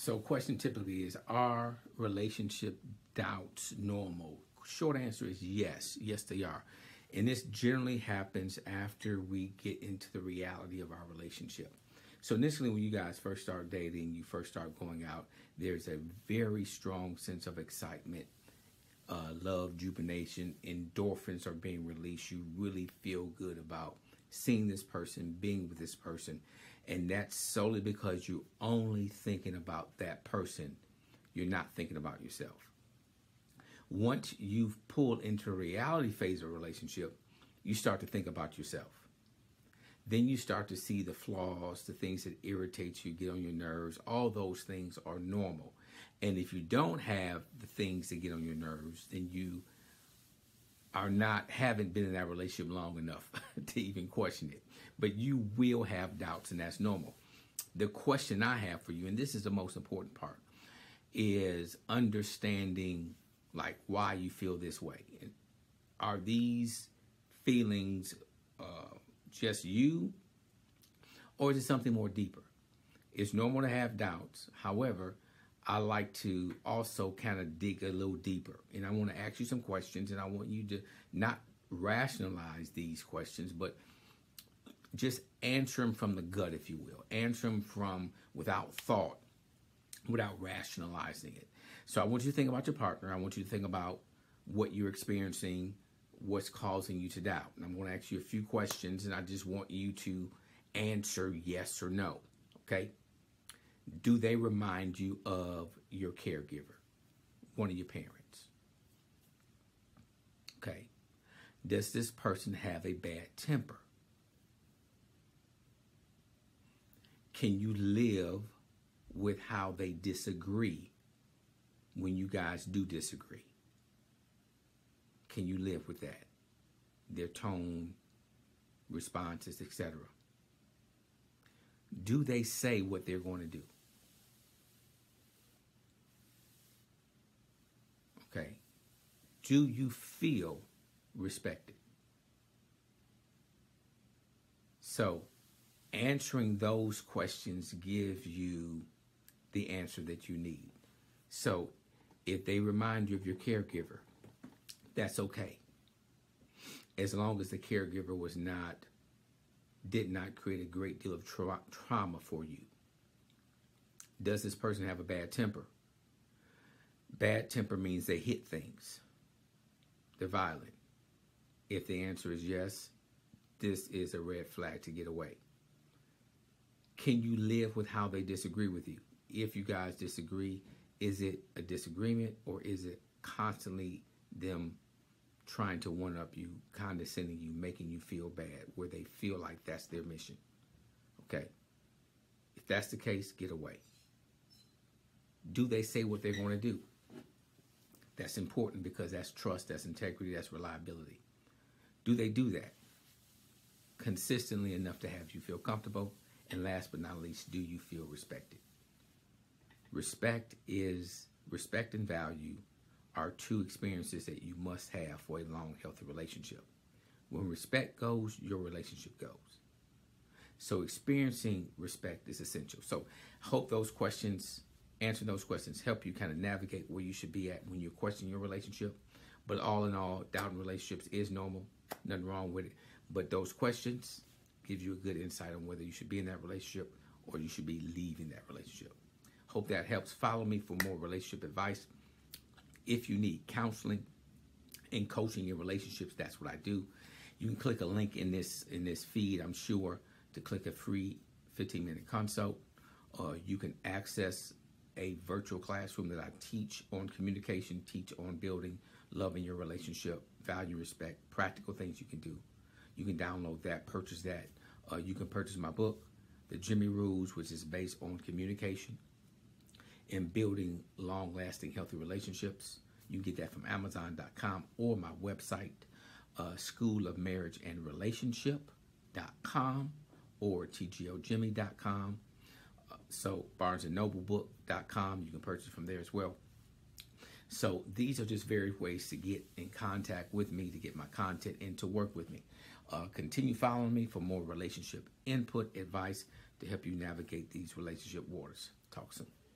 So question typically is, are relationship doubts normal? Short answer is yes. Yes, they are. And this generally happens after we get into the reality of our relationship. So initially, when you guys first start dating, you first start going out, there's a very strong sense of excitement, love, jubilation, endorphins are being released. You really feel good about seeing this person, being with this person. And that's solely because you're only thinking about that person. You're not thinking about yourself. Once you've pulled into the reality phase of a relationship, you start to think about yourself. Then you start to see the flaws, the things that irritate you, get on your nerves. All those things are normal. And if you don't have the things that get on your nerves, then you are not, haven't been in that relationship long enough to even question it. But you will have doubts, and that's normal. The question I have for you, and this is the most important part, is understanding like why you feel this way. Are these feelings just you, or is it something more deeper? It's normal to have doubts. However, I like to also kind of dig a little deeper, and I want to ask you some questions, and I want you to not rationalize these questions, but just answer them from the gut, if you will. Answer them from without thought, without rationalizing it. So I want you to think about your partner. I want you to think about what you're experiencing, what's causing you to doubt. And I'm going to ask you a few questions, and I just want you to answer yes or no, okay? Do they remind you of your caregiver, one of your parents? Okay. Does this person have a bad temper? Can you live with how they disagree when you guys do disagree? Can you live with that? Their tone, responses, etc. Do they say what they're going to do? Okay. Do you feel respected? So, answering those questions gives you the answer that you need. So, if they remind you of your caregiver, that's okay, as long as the caregiver was not, did not create a great deal of trauma for you. Does this person have a bad temper? Bad temper means they hit things. They're violent. If the answer is yes, this is a red flag to get away. Can you live with how they disagree with you? If you guys disagree, is it a disagreement, or is it constantly them trying to one-up you, condescending you, making you feel bad, where they feel like that's their mission? Okay. If that's the case, get away. Do they say what they're going to do? That's important, because that's trust, that's integrity, that's reliability. Do they do that consistently enough to have you feel comfortable? And last but not least, do you feel respected? Respect and value are two experiences that you must have for a long, healthy relationship. When respect goes, your relationship goes. So experiencing respect is essential. So hope those questions, answering those questions, help you kind of navigate where you should be at when you're questioning your relationship. But all in all, doubting relationships is normal. Nothing wrong with it. But those questions give you a good insight on whether you should be in that relationship or you should be leaving that relationship. Hope that helps. Follow me for more relationship advice. If you need counseling and coaching in relationships, that's what I do. You can click a link in this feed, I'm sure, to click a free 15-minute consult. You can access a virtual classroom that I teach on communication, teach on building love in your relationship, value, respect, practical things you can do. You can download that, purchase that. You can purchase my book, The Jimmy Rules, which is based on communication and building long-lasting, healthy relationships. You can get that from Amazon.com or my website, schoolofmarriageandrelationship.com or tgojimmy.com. So barnesandnoblebook.com, you can purchase from there as well. So these are just various ways to get in contact with me, to get my content, and to work with me. Continue following me for more relationship input, advice to help you navigate these relationship waters. Talk soon.